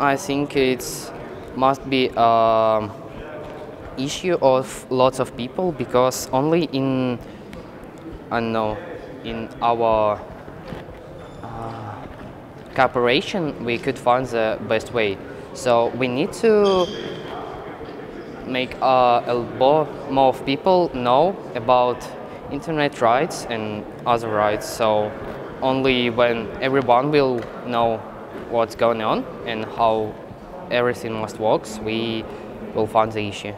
I think it's must be an issue of lots of people, because only in, I don't know, in our cooperation we could find the best way. So we need to make more of people know about internet rights and other rights. So only when everyone will know what's going on and how everything must work, we will find the issue.